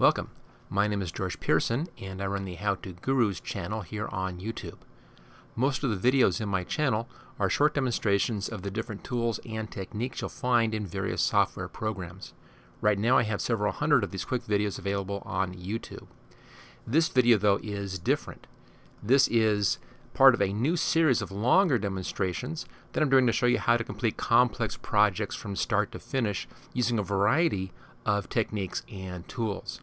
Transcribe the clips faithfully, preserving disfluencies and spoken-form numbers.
Welcome. My name is George Pearson and I run the How To Gurus channel here on YouTube. Most of the videos in my channel are short demonstrations of the different tools and techniques you'll find in various software programs. Right now I have several hundred of these quick videos available on YouTube. This video though is different. This is part of a new series of longer demonstrations that I'm doing to show you how to complete complex projects from start to finish using a variety of techniques and tools.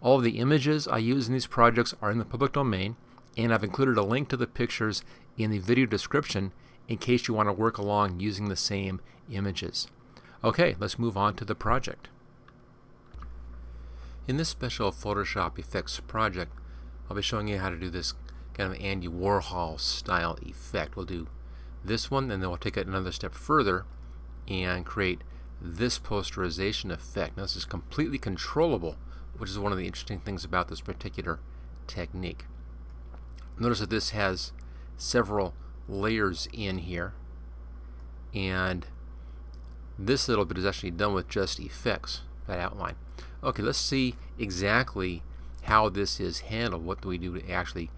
All of the images I use in these projects are in the public domain, and I've included a link to the pictures in the video description in case you want to work along using the same images. Okay, let's move on to the project. In this special Photoshop effects project, I'll be showing you how to do this kind of Andy Warhol style effect. We'll do this one, and then we'll take it another step further and create this posterization effect. Now, this is completely controllable, which is one of the interesting things about this particular technique. Notice that this has several layers in here, and this little bit is actually done with just effects, that outline. Okay, let's see exactly how this is handled. What do we do to actually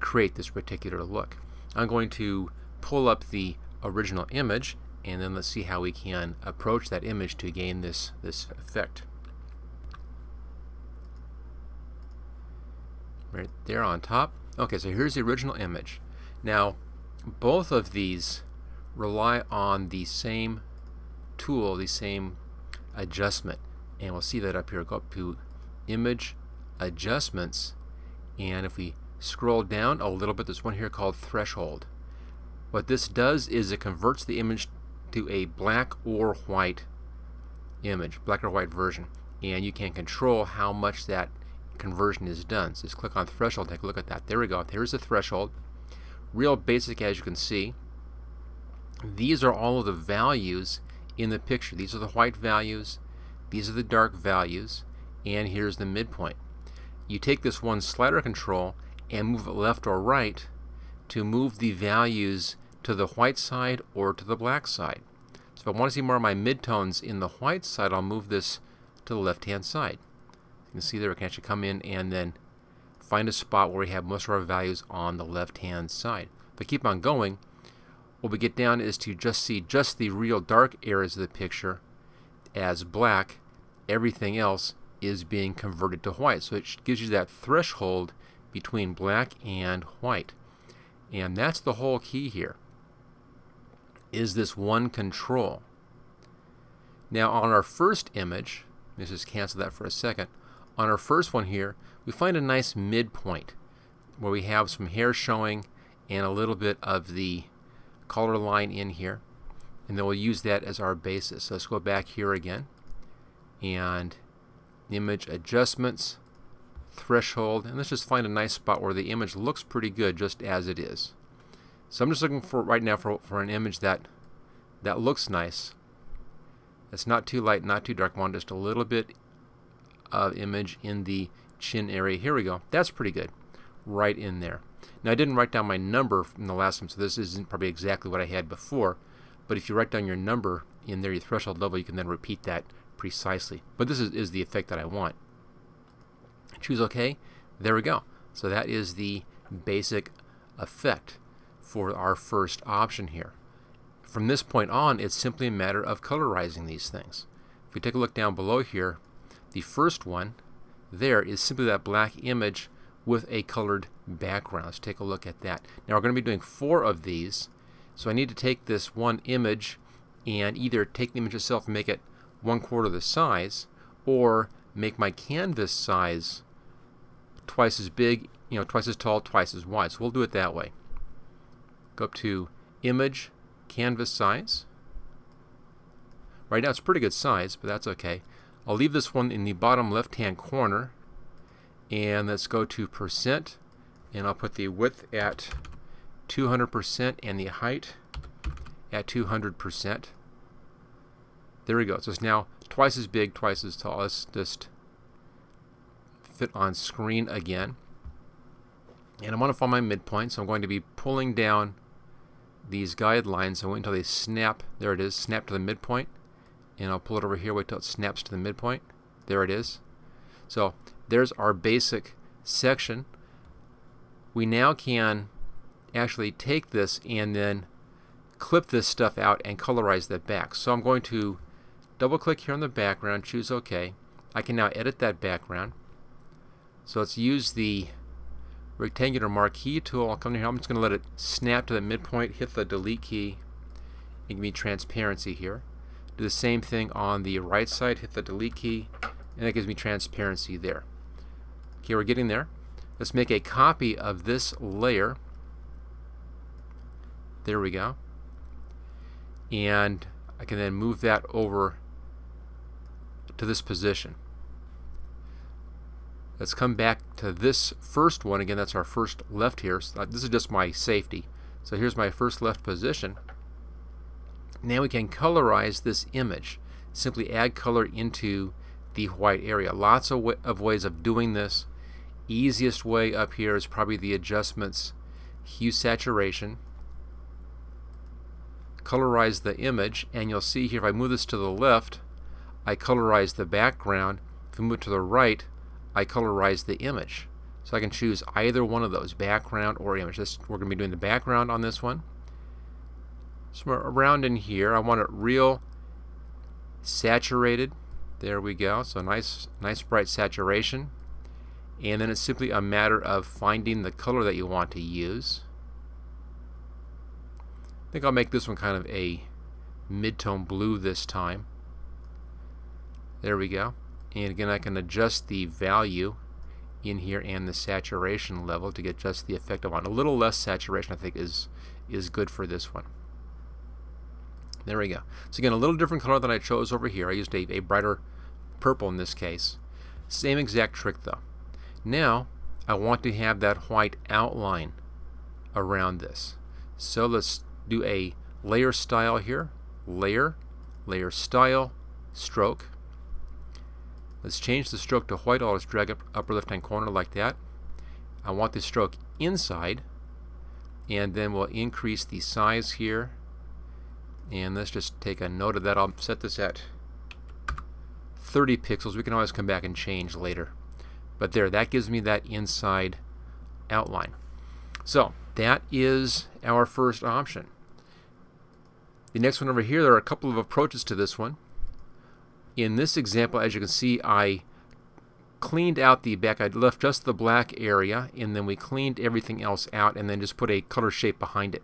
create this particular look? I'm going to pull up the original image, and then let's see how we can approach that image to gain this, this effect. Right there on top. Okay, so here's the original image. Now, both of these rely on the same tool, the same adjustment. And we'll see that up here. Go up to Image, Adjustments, and if we scroll down a little bit, there's one here called Threshold. What this does is it converts the image to a black or white image, black or white version. And you can control how much that conversion is done. So just click on threshold, take a look at that. There we go. Here's the threshold. Real basic, as you can see. These are all of the values in the picture. These are the white values, these are the dark values, and here's the midpoint. You take this one slider control and move it left or right to move the values to the white side or to the black side. So if I want to see more of my midtones in the white side, I'll move this to the left hand side. You can see there we can actually come in and then find a spot where we have most of our values on the left hand side. If I keep on going, what we get down is to just see just the real dark areas of the picture as black. Everything else is being converted to white. So it gives you that threshold between black and white. And that's the whole key here, is this one control. Now on our first image, let's just cancel that for a second. On our first one here, we find a nice midpoint where we have some hair showing and a little bit of the color line in here, and then we'll use that as our basis. So let's go back here again, and image adjustments, threshold, and let's just find a nice spot where the image looks pretty good just as it is. So I'm just looking for right now for, for an image that that looks nice. It's not too light, not too dark. I want just a little bit of image in the chin area. Here we go. That's pretty good. Right in there. Now I didn't write down my number from the last time, so this isn't probably exactly what I had before, but if you write down your number in there, your threshold level, you can then repeat that precisely. But this is, is the effect that I want. Choose OK. There we go. So that is the basic effect for our first option here. From this point on, it's simply a matter of colorizing these things. If we take a look down below here, the first one there is simply that black image with a colored background. Let's take a look at that. Now we're going to be doing four of these, so I need to take this one image and either take the image itself and make it one quarter the size, or make my canvas size twice as big, you know, twice as tall, twice as wide. So we'll do it that way. Go up to Image, Canvas Size. Right now it's a pretty good size, but that's okay. I'll leave this one in the bottom left hand corner, and let's go to percent, and I'll put the width at two hundred percent and the height at two hundred percent. There we go. So it's now twice as big, twice as tall. Let's just fit on screen again, and I want to find my midpoint, so I'm going to be pulling down these guidelines and wait until they snap. There it is, snap to the midpoint. And I'll pull it over here, wait till it snaps to the midpoint. There it is. So there's our basic section. We now can actually take this and then clip this stuff out and colorize that back. So I'm going to double click here on the background, choose OK. I can now edit that background. So let's use the rectangular marquee tool. I'll come here. I'm just going to let it snap to the midpoint, hit the delete key, and give me transparency here. Do the same thing on the right side, hit the delete key, and that gives me transparency there. Okay, we're getting there. Let's make a copy of this layer. There we go. And I can then move that over to this position. Let's come back to this first one. Again, that's our first left here. So this is just my safety. So here's my first left position. Now we can colorize this image. Simply add color into the white area. Lots of, of ways of doing this. Easiest way up here is probably the adjustments, hue saturation. Colorize the image, and you'll see here if I move this to the left, I colorize the background. If I move it to the right, I colorize the image. So I can choose either one of those, background or image. This, we're going to be doing the background on this one. Somewhere around in here, I want it real saturated. There we go. So nice, nice bright saturation. And then it's simply a matter of finding the color that you want to use. I think I'll make this one kind of a mid-tone blue this time. There we go. And again, I can adjust the value in here and the saturation level to get just the effect I want. A little less saturation, I think, is is good for this one. There we go. So again, a little different color than I chose over here. I used a, a brighter purple in this case. Same exact trick though. Now I want to have that white outline around this. So let's do a layer style here, layer, layer style, stroke. Let's change the stroke to white. I'll just drag up upper left hand corner like that. I want the stroke inside, and then we'll increase the size here, and let's just take a note of that. I'll set this at thirty pixels. We can always come back and change later, but there, that gives me that inside outline. So that is our first option. The next one over here, there are a couple of approaches to this one. In this example, as you can see, I cleaned out the back. I left just the black area, and then we cleaned everything else out, and then just put a color shape behind it,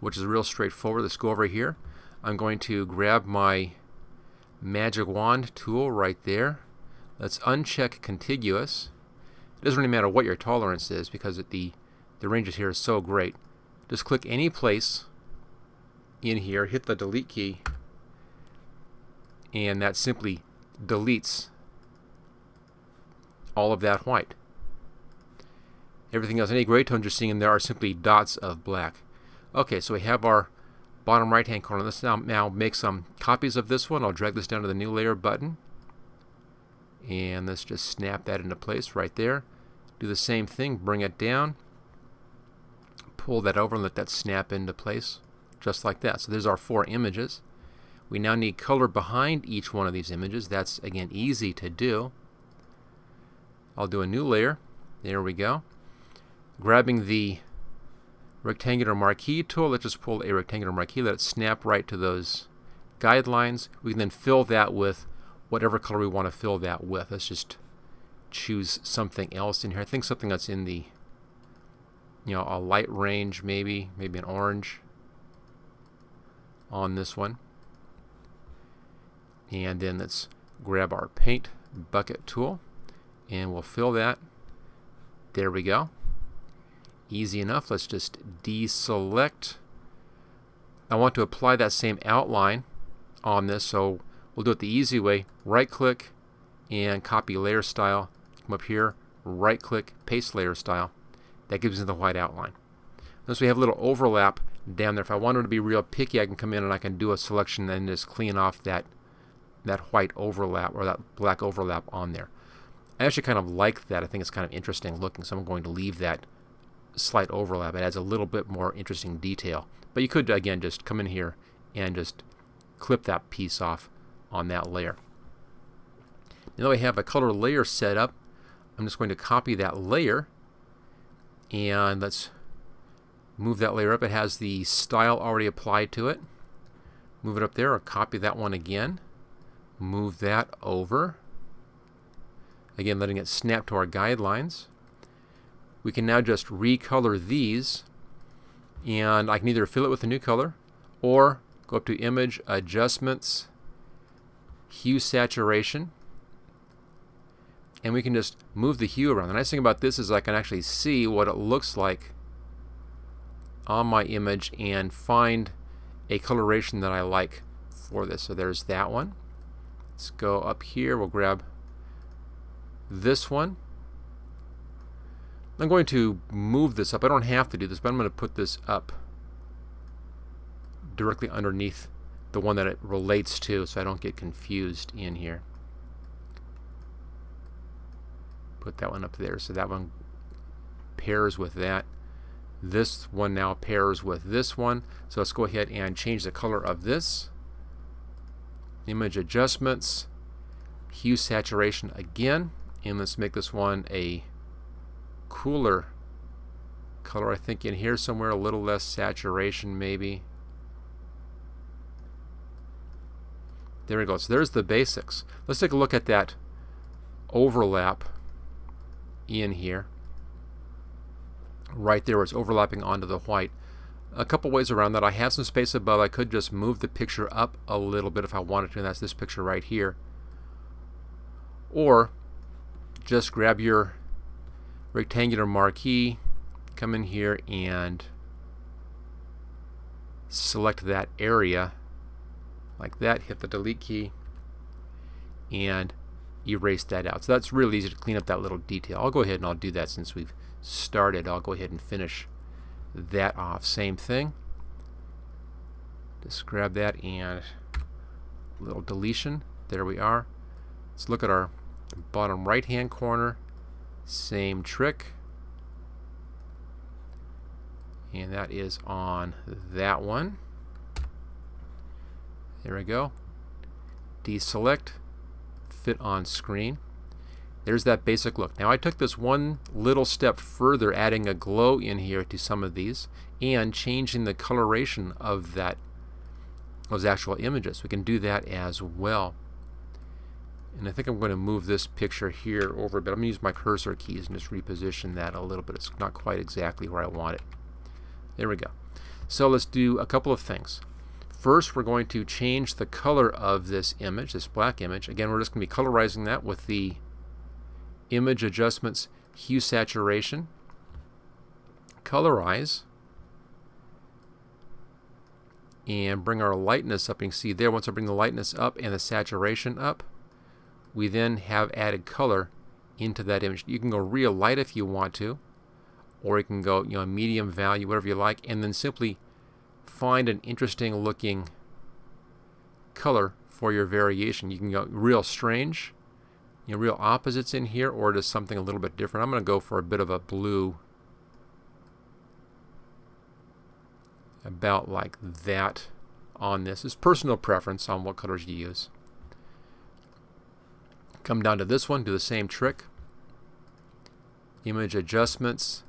which is real straightforward. Let's go over here. I'm going to grab my magic wand tool right there. Let's uncheck contiguous. It doesn't really matter what your tolerance is, because it, the, the ranges here is so great. Just click any place in here, hit the delete key, and that simply deletes all of that white. Everything else, any gray tones you're seeing in there are simply dots of black. Okay, so we have our bottom right hand corner. Let's now, now make some copies of this one. I'll drag this down to the new layer button, and let's just snap that into place right there. Do the same thing, bring it down, pull that over, and let that snap into place just like that. So there's our four images. We now need color behind each one of these images. That's again easy to do. I'll do a new layer. There we go. Grabbing the rectangular marquee tool, let's just pull a rectangular marquee, let it snap right to those guidelines. We can then fill that with whatever color we want to fill that with. Let's just choose something else in here. I think something that's in the, you know, a light range, maybe, maybe an orange on this one. And then let's grab our paint bucket tool, and we'll fill that. There we go. Easy enough. Let's just deselect. I want to apply that same outline on this, so we'll do it the easy way. Right click and copy layer style. Come up here, right click, paste layer style. That gives me the white outline. Notice we have a little overlap down there. If I wanted to be real picky, I can come in and I can do a selection and just clean off that that white overlap or that black overlap on there. I actually kind of like that. I think it's kind of interesting looking, so I'm going to leave that slight overlap. It adds a little bit more interesting detail. But you could, again, just come in here and just clip that piece off on that layer. Now that we have a color layer set up, I'm just going to copy that layer and let's move that layer up. It has the style already applied to it. Move it up there, or copy that one again. Move that over. Again, letting it snap to our guidelines. We can now just recolor these, and I can either fill it with a new color or go up to Image, Adjustments, Hue Saturation, and we can just move the hue around. The nice thing about this is I can actually see what it looks like on my image and find a coloration that I like for this. So there's that one. Let's go up here. We'll grab this one. I'm going to move this up. I don't have to do this, but I'm going to put this up directly underneath the one that it relates to so I don't get confused in here. Put that one up there so that one pairs with that. This one now pairs with this one. So let's go ahead and change the color of this. Image Adjustments, Hue Saturation again, and let's make this one a cooler color, I think, in here somewhere, a little less saturation maybe. There we go. So there's the basics. Let's take a look at that overlap in here. Right there, it's overlapping onto the white. A couple ways around that. I have some space above. I could just move the picture up a little bit if I wanted to, and that's this picture right here. Or just grab your rectangular marquee, come in here and select that area like that, hit the delete key and erase that out. So that's really easy to clean up that little detail. I'll go ahead and I'll do that since we've started. I'll go ahead and finish that off. Same thing. Just grab that and a little deletion. There we are. Let's look at our bottom right hand corner. Same trick, and that is on that one. There we go. Deselect, fit on screen. There's that basic look. Now I took this one little step further, adding a glow in here to some of these and changing the coloration of that those actual images. We can do that as well. And I think I'm going to move this picture here over a bit. I'm going to use my cursor keys and just reposition that a little bit. It's not quite exactly where I want it. There we go. So let's do a couple of things. First, we're going to change the color of this image, this black image. Again, we're just going to be colorizing that with the Image Adjustments, Hue Saturation, Colorize, and bring our lightness up. You can see there, once I bring the lightness up and the saturation up, we then have added color into that image. You can go real light if you want to, or you can go, you know, medium value, whatever you like, and then simply find an interesting looking color for your variation. You can go real strange, you know, real opposites in here, or just something a little bit different. I'm going to go for a bit of a blue, about like that on this. It's personal preference on what colors you use. Come down to this one, do the same trick. Image Adjustments,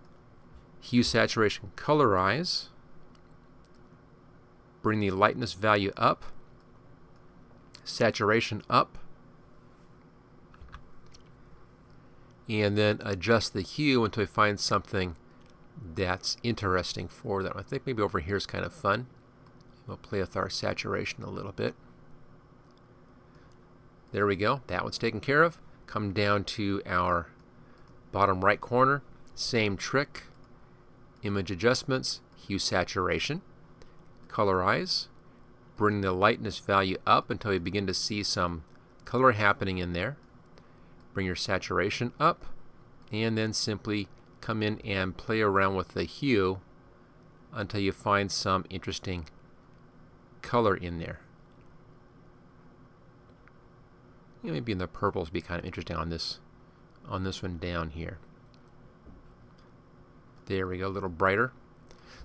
Hue Saturation, Colorize. Bring the lightness value up, saturation up, and then adjust the hue until we find something that's interesting for that. I think maybe over here is kind of fun. We'll play with our saturation a little bit. There we go. That one's taken care of. Come down to our bottom right corner. Same trick. Image Adjustments, Hue Saturation, Colorize. Bring the lightness value up until you begin to see some color happening in there. Bring your saturation up, and then simply come in and play around with the hue until you find some interesting color in there. Maybe in the purples be kind of interesting on this on this one down here. There we go, a little brighter.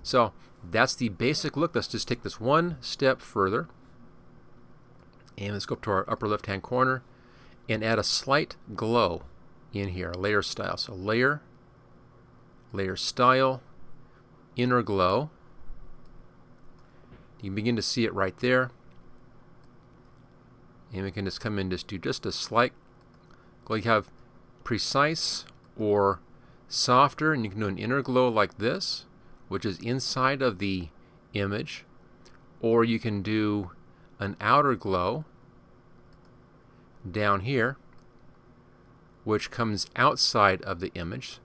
So that's the basic look. Let's just take this one step further, and let's go up to our upper left hand corner and add a slight glow in here, layer style. So layer, layer style, inner glow. You can begin to see it right there. And we can just come in and just do just a slight glow. You have precise or softer, and you can do an inner glow like this, which is inside of the image, or you can do an outer glow down here, which comes outside of the image.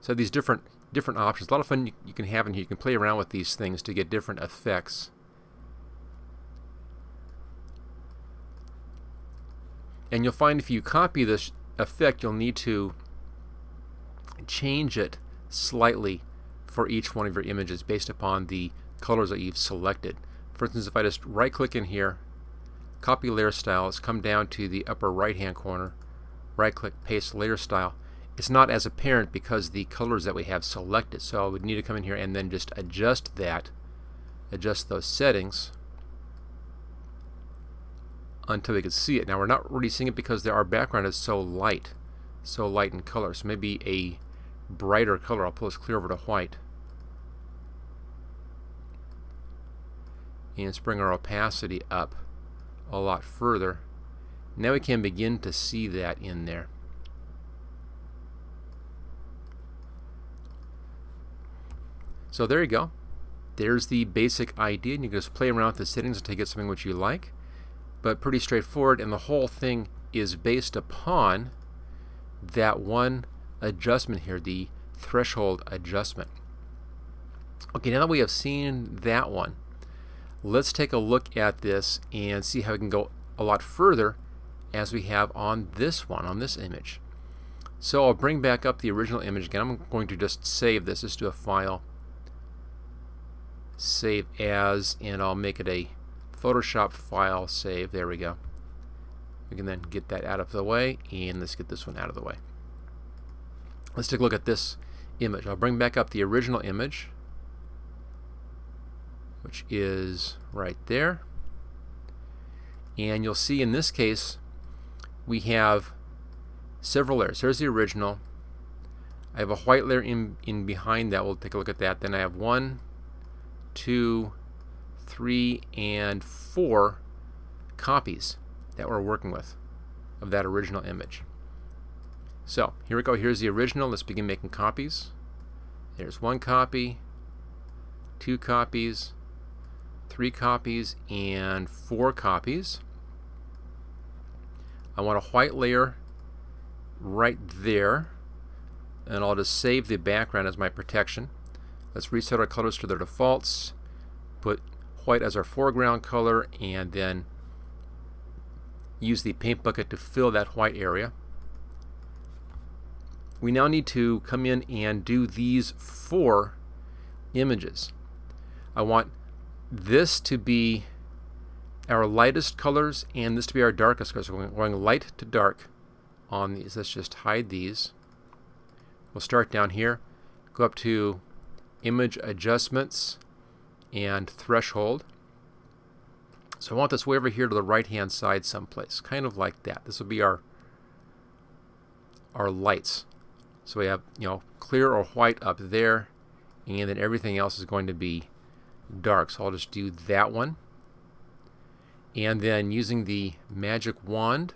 So these different different options, a lot of fun you, you can have in here. You can play around with these things to get different effects. And you'll find if you copy this effect, you'll need to change it slightly for each one of your images based upon the colors that you've selected. For instance, if I just right click in here, copy layer styles, come down to the upper right hand corner, right click, paste layer style. It's not as apparent because the colors that we have selected, so I would need to come in here and then just adjust that, adjust those settings until we could see it. Now we're not really seeing it because our background is so light, so light in color. So maybe a brighter color. I'll pull this clear over to white and bring our opacity up a lot further. Now we can begin to see that in there. So there you go. There's the basic idea, and you can just play around with the settings until you get something which you like. But pretty straightforward, and the whole thing is based upon that one adjustment here, the threshold adjustment. Okay, now that we have seen that one, let's take a look at this and see how we can go a lot further as we have on this one, on this image. So I'll bring back up the original image again. I'm going to just save this, just do a file, save as, and I'll make it a Photoshop file save. There we go. We can then get that out of the way, and let's get this one out of the way. Let's take a look at this image. I'll bring back up the original image, which is right there. And you'll see in this case we have several layers. Here's the original. I have a white layer in, in behind that. We'll take a look at that. Then I have one, two, three, and four copies that we're working with of that original image. So here we go. Here's the original. Let's begin making copies. There's one copy, two copies, three copies, and four copies. I want a white layer right there, and I'll just save the background as my protection. Let's reset our colors to their defaults, put white as our foreground color, and then use the paint bucket to fill that white area. We now need to come in and do these four images. I want this to be our lightest colors and this to be our darkest colors. So we're going light to dark on these. Let's just hide these. We'll start down here, go up to image adjustments and threshold. So I want this way over here to the right hand side someplace, kind of like that. This will be our our lights. So we have, you know, clear or white up there, and then everything else is going to be dark. So I'll just do that one, and then using the magic wand,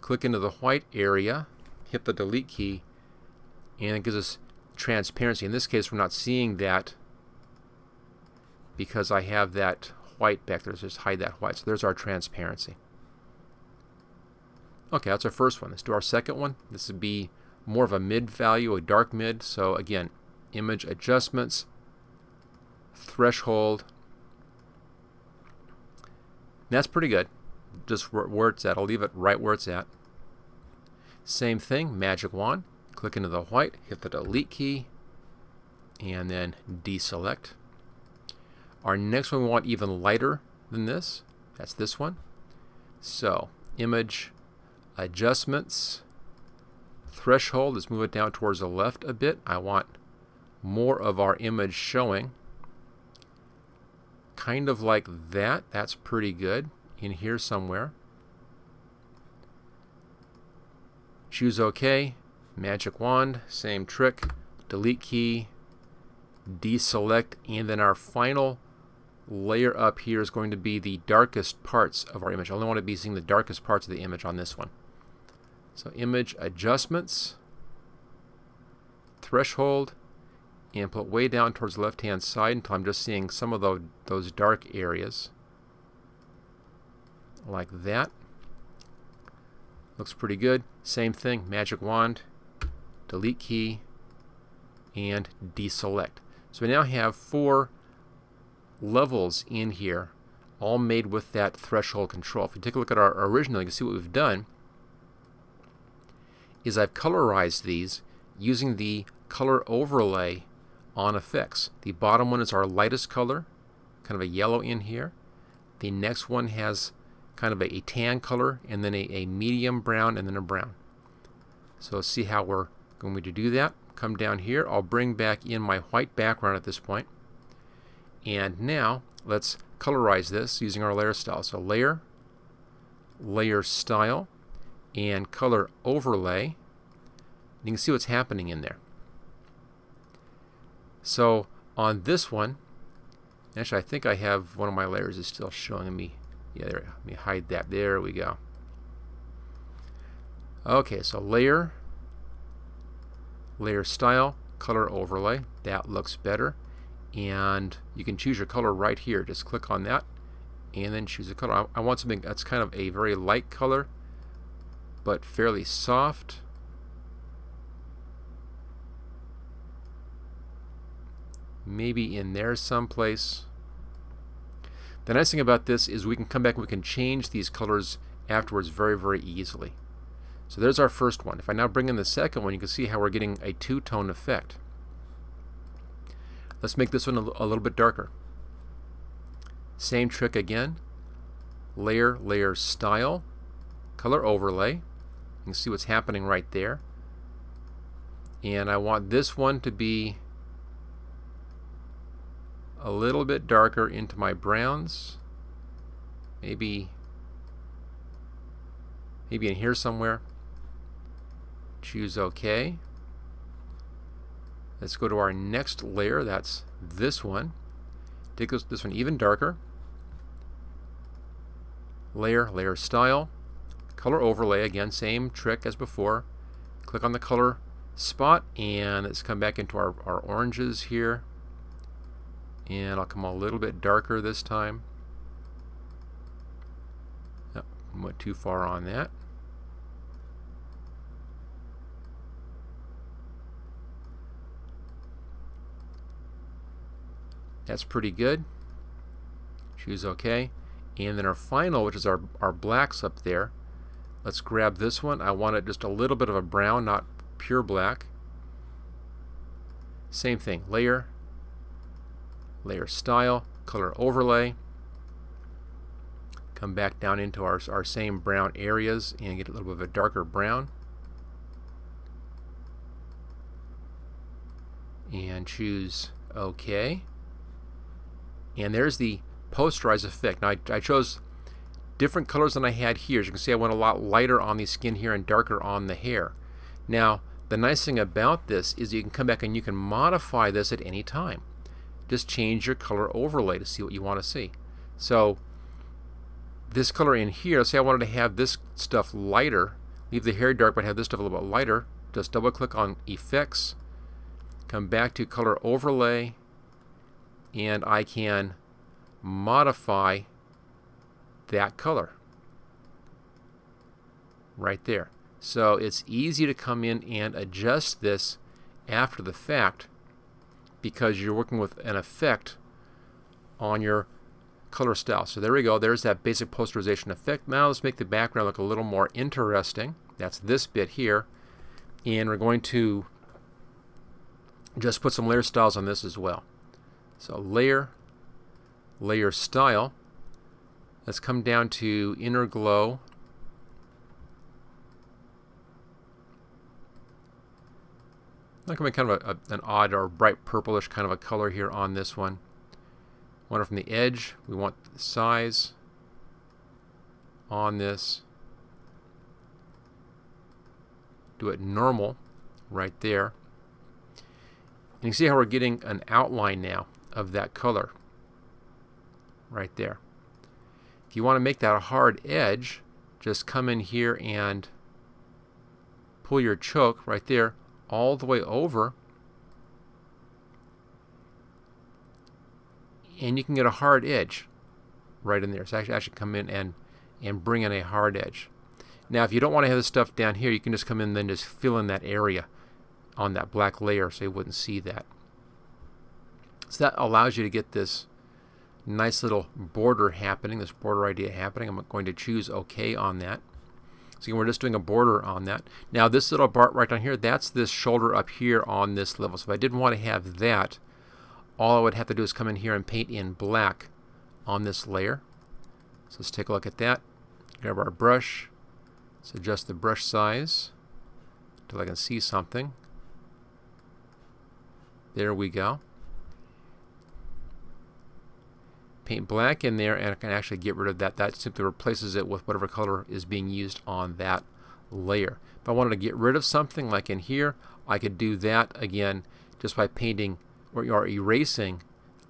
click into the white area, hit the delete key, and it gives us transparency. In this case we're not seeing that because I have that white back there. So just hide that white. So there's our transparency. Okay, that's our first one. Let's do our second one. This would be more of a mid value, a dark mid. So again, image adjustments, threshold. And that's pretty good, just where it's at. I'll leave it right where it's at. Same thing, magic wand, click into the white, hit the delete key, and then deselect. Our next one we want even lighter than this. That's this one. So image adjustments, threshold. Let's move it down towards the left a bit. I want more of our image showing, kind of like that. That's pretty good in here somewhere. choose OK, magic wand, same trick, delete key, deselect, and then our final layer up here is going to be the darkest parts of our image. I only want to be seeing the darkest parts of the image on this one. So image adjustments, threshold, and pull it way down towards the left hand side until I'm just seeing some of the, those dark areas like that. Looks pretty good. Same thing, magic wand, delete key, and deselect. So we now have four levels in here, all made with that threshold control. If you take a look at our original, you can see what we've done is I've colorized these using the color overlay on effects. The bottom one is our lightest color, kind of a yellow in here. The next one has kind of a, a tan color, and then a, a medium brown, and then a brown. So see how we're going to do that. Come down here. I'll bring back in my white background at this point. And now let's colorize this using our layer style. So layer, layer style, and color overlay. You can see what's happening in there. So on this one, actually I think I have one of my layers is still showing me. Yeah, there, let me hide that. There we go. Okay, so layer, layer style, color overlay. That looks better. And you can choose your color right here. Just click on that and then choose a color. I, I want something that's kind of a very light color but fairly soft. Maybe in there someplace. The nice thing about this is we can come back and we can change these colors afterwards very, very easily. So there's our first one. If I now bring in the second one, you can see how we're getting a two-tone effect. Let's make this one a, a little bit darker. Same trick again. Layer, layer style, color overlay. You can see what's happening right there. And I want this one to be a little bit darker into my browns, maybe maybe in here somewhere. Choose OK. Let's go to our next layer. That's this one. Take this, this one even darker. Layer, layer style, color overlay. Again, same trick as before. Click on the color spot and let's come back into our, our oranges here. And I'll come a little bit darker this time. Oh, went too far on that. That's pretty good. Choose OK. And then our final, which is our, our blacks up there. Let's grab this one. I want it just a little bit of a brown, not pure black. Same thing. Layer, layer style, color overlay. Come back down into our, our same brown areas and get a little bit of a darker brown. And choose OK. And there's the posterize effect. Now I, I chose different colors than I had here. As you can see, I went a lot lighter on the skin here and darker on the hair. Now the nice thing about this is you can come back and you can modify this at any time. Just change your color overlay to see what you want to see. So this color in here, say I wanted to have this stuff lighter, leave the hair dark but have this stuff a little bit lighter. Just double click on effects, come back to color overlay, and I can modify that color right there. So it's easy to come in and adjust this after the fact because you're working with an effect on your color style. So there we go. There's that basic posterization effect. Now let's make the background look a little more interesting. That's this bit here. And we're going to just put some layer styles on this as well. So layer, layer style. Let's come down to inner glow. I'm going to kind of a, a, an odd or bright purplish kind of a color here on this one. I want it from the edge. We want the size on this. do it normal right there. And you can see how we're getting an outline now of that color right there. If you want to make that a hard edge, just come in here and pull your choke right there all the way over, and you can get a hard edge right in there. So actually, actually come in and and bring in a hard edge. Now if you don't want to have this stuff down here, you can just come in and then just fill in that area on that black layer so you wouldn't see that. So that allows you to get this nice little border happening, this border idea happening. I'm going to choose OK on that. So we're just doing a border on that. Now this little bar right down here, that's this shoulder up here on this level. So if I didn't want to have that, all I would have to do is come in here and paint in black on this layer. So let's take a look at that. Grab our brush. Let's adjust the brush size until I can see something. There we go. Paint black in there, and I can actually get rid of that. That simply replaces it with whatever color is being used on that layer. If I wanted to get rid of something like in here, I could do that again just by painting or you are erasing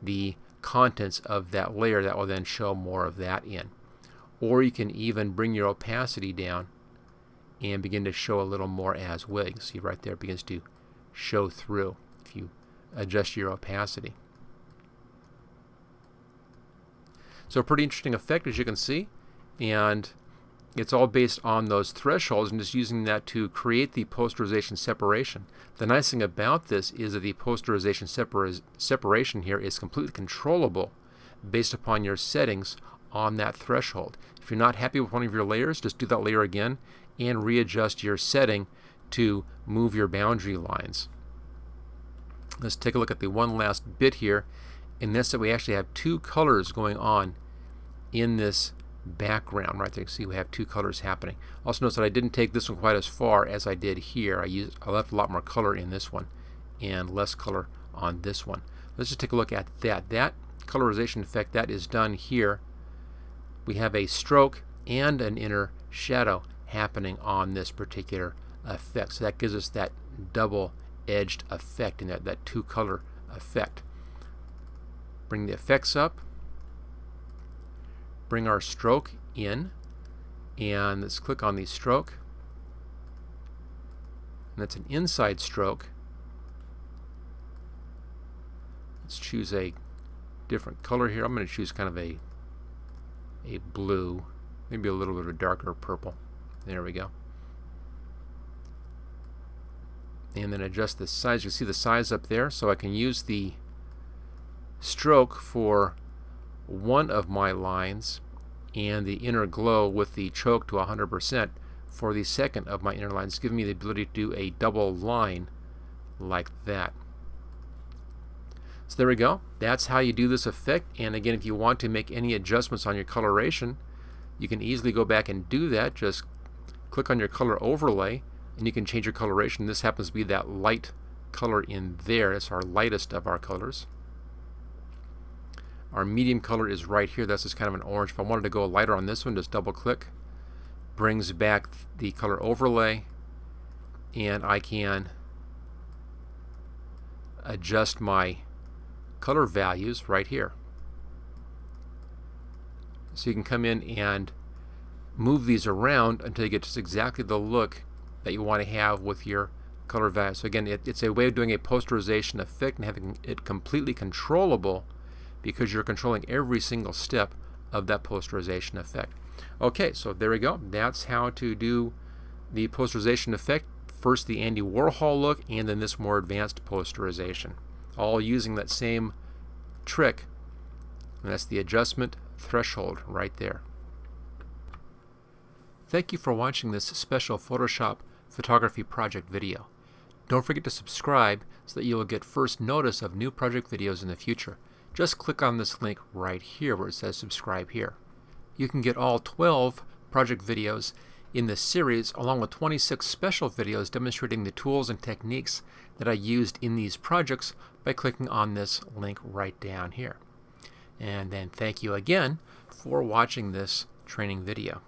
the contents of that layer. That will then show more of that in. Or you can even bring your opacity down and begin to show a little more as well. You can see right there it begins to show through if you adjust your opacity. So a pretty interesting effect, as you can see, and it's all based on those thresholds and just using that to create the posterization separation. The nice thing about this is that the posterization separa separation here is completely controllable based upon your settings on that threshold. If you're not happy with one of your layers, just do that layer again and readjust your setting to move your boundary lines. Let's take a look at the one last bit here, and that's that we actually have two colors going on in this background right there. You can see we have two colors happening. Also notice that I didn't take this one quite as far as I did here. I used I left a lot more color in this one and less color on this one. Let's just take a look at that. That colorization effect that is done here. We have a stroke and an inner shadow happening on this particular effect. So that gives us that double-edged effect and that, that two-color effect. Bring the effects up. Bring our stroke in, and let's click on the stroke, and that's an inside stroke. Let's choose a different color here. I'm going to choose kind of a a blue, maybe a little bit of a darker purple. There we go. And then adjust the size. You can see the size up there, so I can use the stroke for one of my lines and the inner glow with the choke to one hundred percent for the second of my inner lines, giving me the ability to do a double line like that. So there we go. That's how you do this effect. And again, if you want to make any adjustments on your coloration, you can easily go back and do that. Just click on your color overlay and you can change your coloration. This happens to be that light color in there. It's our lightest of our colors. Our medium color is right here. That's just kind of an orange. If I wanted to go lighter on this one, just double click. Brings back the color overlay, and I can adjust my color values right here. So you can come in and move these around until you get just exactly the look that you want to have with your color values. So again, it, it's a way of doing a posterization effect and having it completely controllable, because you're controlling every single step of that posterization effect. Okay, so there we go. That's how to do the posterization effect. First the Andy Warhol look, and then this more advanced posterization. All using that same trick, and that's the adjustment threshold right there. Thank you for watching this special Photoshop photography project video. Don't forget to subscribe so that you will get first notice of new project videos in the future. Just click on this link right here where it says subscribe here. You can get all twelve project videos in this series along with twenty-six special videos demonstrating the tools and techniques that I used in these projects by clicking on this link right down here. And then thank you again for watching this training video.